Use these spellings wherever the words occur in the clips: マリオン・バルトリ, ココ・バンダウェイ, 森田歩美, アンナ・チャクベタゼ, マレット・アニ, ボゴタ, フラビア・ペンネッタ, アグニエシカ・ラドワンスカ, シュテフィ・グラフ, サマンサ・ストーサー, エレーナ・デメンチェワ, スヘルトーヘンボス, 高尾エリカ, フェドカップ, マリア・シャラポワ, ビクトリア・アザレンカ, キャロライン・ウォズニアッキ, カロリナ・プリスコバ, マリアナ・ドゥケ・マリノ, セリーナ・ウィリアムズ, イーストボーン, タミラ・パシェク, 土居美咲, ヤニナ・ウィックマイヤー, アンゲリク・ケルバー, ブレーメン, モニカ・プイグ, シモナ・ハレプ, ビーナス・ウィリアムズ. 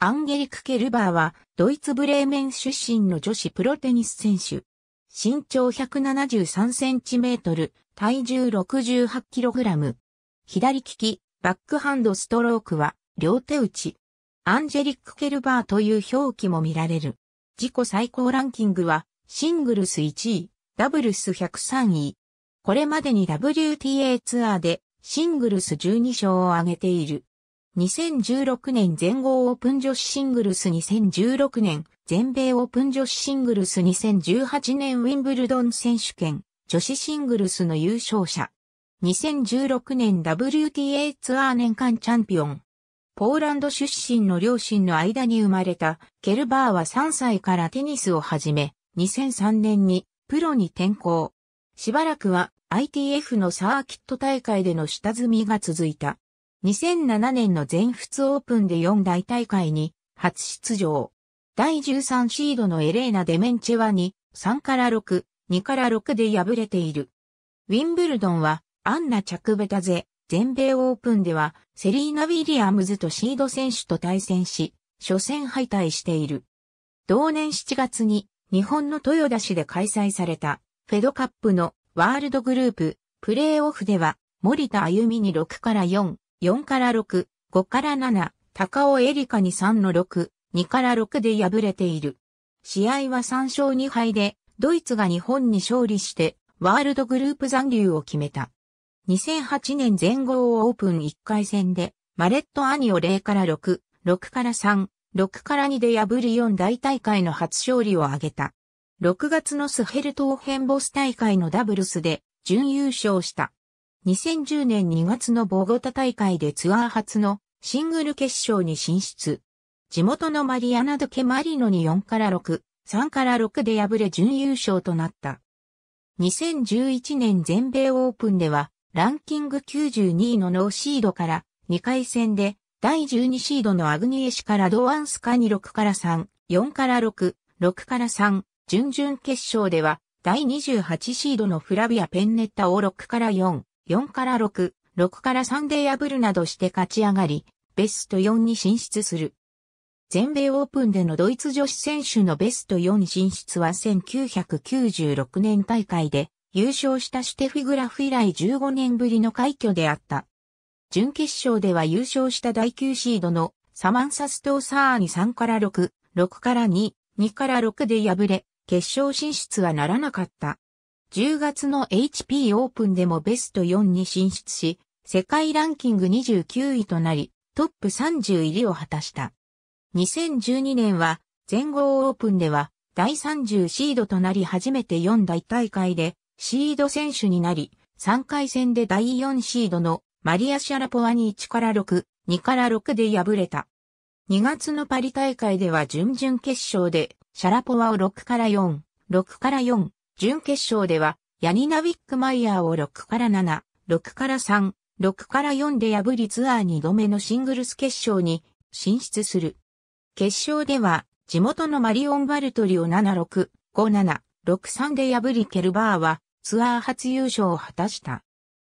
アンゲリク・ケルバーは、ドイツ・ブレーメン出身の女子プロテニス選手。身長173センチメートル、体重68キログラム。左利き、バックハンドストロークは、両手打ち。アンジェリック・ケルバーという表記も見られる。自己最高ランキングは、シングルス1位、ダブルス103位。これまでに WTA ツアーで、シングルス12勝を挙げている。2016年全豪オープン女子シングルス2016年全米オープン女子シングルス2018年ウィンブルドン選手権女子シングルスの優勝者。2016年 WTA ツアー年間チャンピオン。ポーランド出身の両親の間に生まれたケルバーは3歳からテニスを始め、2003年にプロに転向。しばらくは ITF のサーキット大会での下積みが続いた。2007年の全仏オープンで4大大会に初出場。第13シードのエレーナ・デメンチェワに3から6、2から6で敗れている。ウィンブルドンはアンナ・チャクベタゼ、全米オープンではセリーナ・ウィリアムズとシード選手と対戦し、初戦敗退している。同年7月に日本の豊田市で開催されたフェドカップのワールドグループプレーオフでは森田歩美に6から4、4から6、5から7、高尾エリカに3の6、2から6で敗れている。試合は3勝2敗で、ドイツが日本に勝利して、ワールドグループ残留を決めた。2008年全豪オープン1回戦で、マレット・アニを0から6、6から3、6から2で破り4大大会の初勝利を挙げた。6月のスヘルトーヘンボス大会のダブルスで、準優勝した。2010年2月のボゴタ大会でツアー初のシングル決勝に進出。地元のマリアナ・ドゥケ・マリノに4から6、3から6で敗れ準優勝となった。2011年全米オープンではランキング92位のノーシードから2回戦で第12シードのアグニエシカ・ラドワンスカに6から3、4から6、6から3、準々決勝では第28シードのフラビア・ペンネッタを6から4、4から6、6から3で破るなどして勝ち上がり、ベスト4に進出する。全米オープンでのドイツ女子選手のベスト4進出は1996年大会で優勝したシュテフィグラフ以来15年ぶりの快挙であった。準決勝では優勝した第9シードのサマンサ・ストーサーに3から6、6から2、2から6で敗れ、決勝進出はならなかった。10月の HP オープンでもベスト4に進出し、世界ランキング29位となり、トップ30入りを果たした。2012年は、全豪オープンでは、第30シードとなり初めて4大大会で、シード選手になり、3回戦で第4シードのマリア・シャラポワに1から6、2から6で敗れた。2月のパリ大会では準々決勝で、シャラポワを6から4、6から4、準決勝では、ヤニナ・ウィックマイヤーを6から7、6から3、6から4で破りツアー2度目のシングルス決勝に進出する。決勝では、地元のマリオン・バルトリを7、6、5、7、6、3で破りケルバーはツアー初優勝を果たした。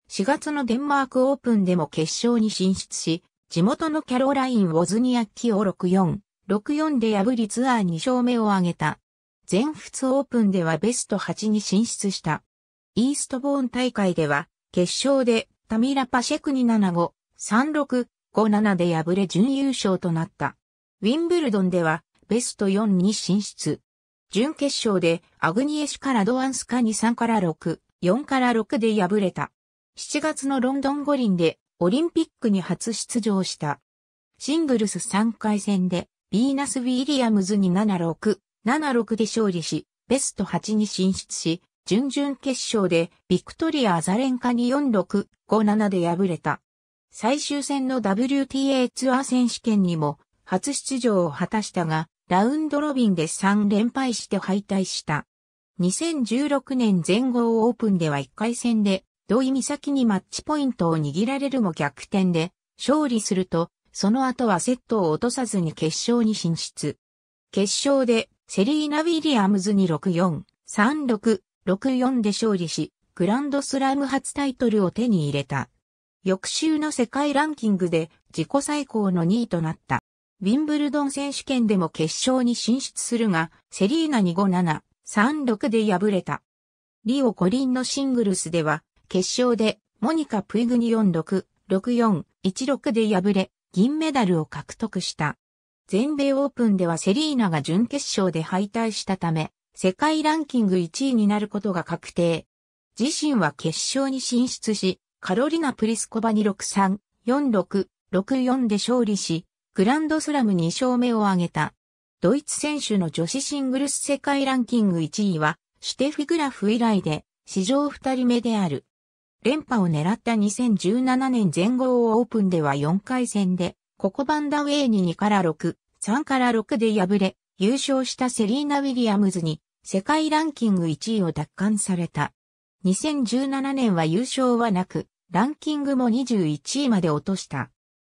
4月のデンマークオープンでも決勝に進出し、地元のキャロライン・ウォズニアッキを6、4、6、4で破りツアー2勝目を挙げた。全仏オープンではベスト8に進出した。イーストボーン大会では、決勝でタミラ・パシェクに7、5、3、6、5、7で敗れ準優勝となった。ウィンブルドンでは、ベスト4に進出。準決勝で、アグニエシカ・ラドワンスカに3から6、4から6で敗れた。7月のロンドン五輪で、オリンピックに初出場した。シングルス3回戦で、ビーナス・ウィリアムズに7、6、7-6で勝利し、ベスト8に進出し、準々決勝でビクトリア・アザレンカに4-6、5-7で敗れた。最終戦の WTA ツアー選手権にも初出場を果たしたが、ラウンドロビンで3連敗して敗退した。2016年全豪オープンでは1回戦で、土居美咲にマッチポイントを握られるも逆転で勝利すると、その後はセットを落とさずに決勝に進出。決勝で、セリーナ・ウィリアムズに6-4、3-6、6-4で勝利し、グランドスラム初タイトルを手に入れた。翌週の世界ランキングで自己最高の2位となった。ウィンブルドン選手権でも決勝に進出するが、セリーナに 5-7、3-6 で敗れた。リオ五輪のシングルスでは、決勝でモニカ・プイグに 4-6、6-4、1-6 で敗れ、銀メダルを獲得した。全米オープンではセリーナが準決勝で敗退したため、世界ランキング1位になることが確定。自身は決勝に進出し、カロリナ・プリスコバに 6-3、4-6、6-4 で勝利し、グランドスラム2勝目を挙げた。ドイツ選手の女子シングルス世界ランキング1位は、シュテフィ・グラフ以来で、史上2人目である。連覇を狙った2017年全豪オープンでは4回戦で、ココ・バンダウェイに 2-6、3-6 で敗れ、優勝したセリーナ・ウィリアムズに、世界ランキング1位を奪還された。2017年は優勝はなく、ランキングも21位まで落とした。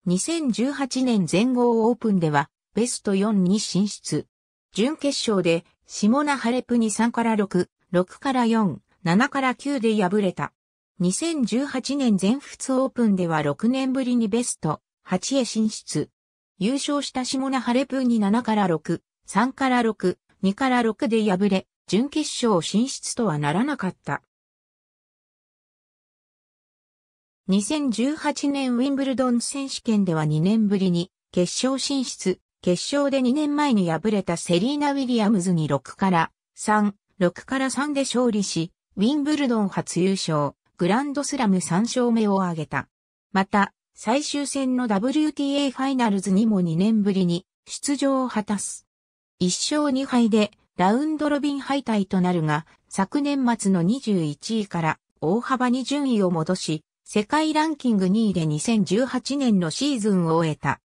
2018年全豪オープンでは、ベスト4に進出。準決勝で、シモナ・ハレプに 3-6、6-4、7-9 で敗れた。2018年全仏オープンでは6年ぶりにベスト8へ進出。優勝したシモナ・ハレプに 7-6、3-6、2-6 で敗れ、準決勝進出とはならなかった。2018年ウィンブルドン選手権では2年ぶりに決勝進出。決勝で2年前に敗れたセリーナ・ウィリアムズに 6-3、6-3 で勝利し、ウィンブルドン初優勝、グランドスラム3勝目を挙げた。また、最終戦の WTA ファイナルズにも2年ぶりに出場を果たす。1勝2敗でラウンドロビン敗退となるが、昨年末の21位から大幅に順位を戻し、世界ランキング2位で2018年のシーズンを終えた。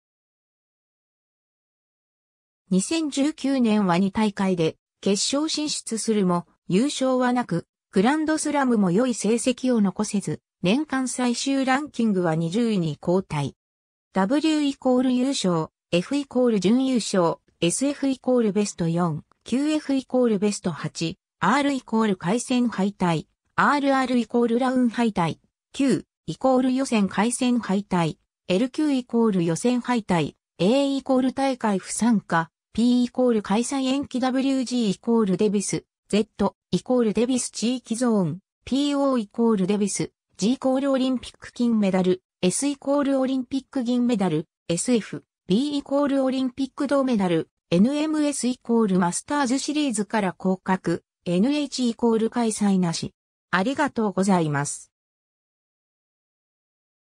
2019年は2大会で決勝進出するも優勝はなく、グランドスラムも良い成績を残せず、年間最終ランキングは20位に後退。W= 優勝、F= 準優勝、SF= ベスト4、QF= ベスト8、R= 回戦敗退、RR= ラウン敗退。Q= 予選回戦敗退、LQ= 予選敗退、A= 大会不参加、P= 開催延期 WG= デビス、Z= デビス地域ゾーン、PO= デビス、G= オリンピック金メダル、S= オリンピック銀メダル、SF、B= オリンピック銅メダル、NMS= マスターズシリーズから降格、NH= 開催なし。ありがとうございます。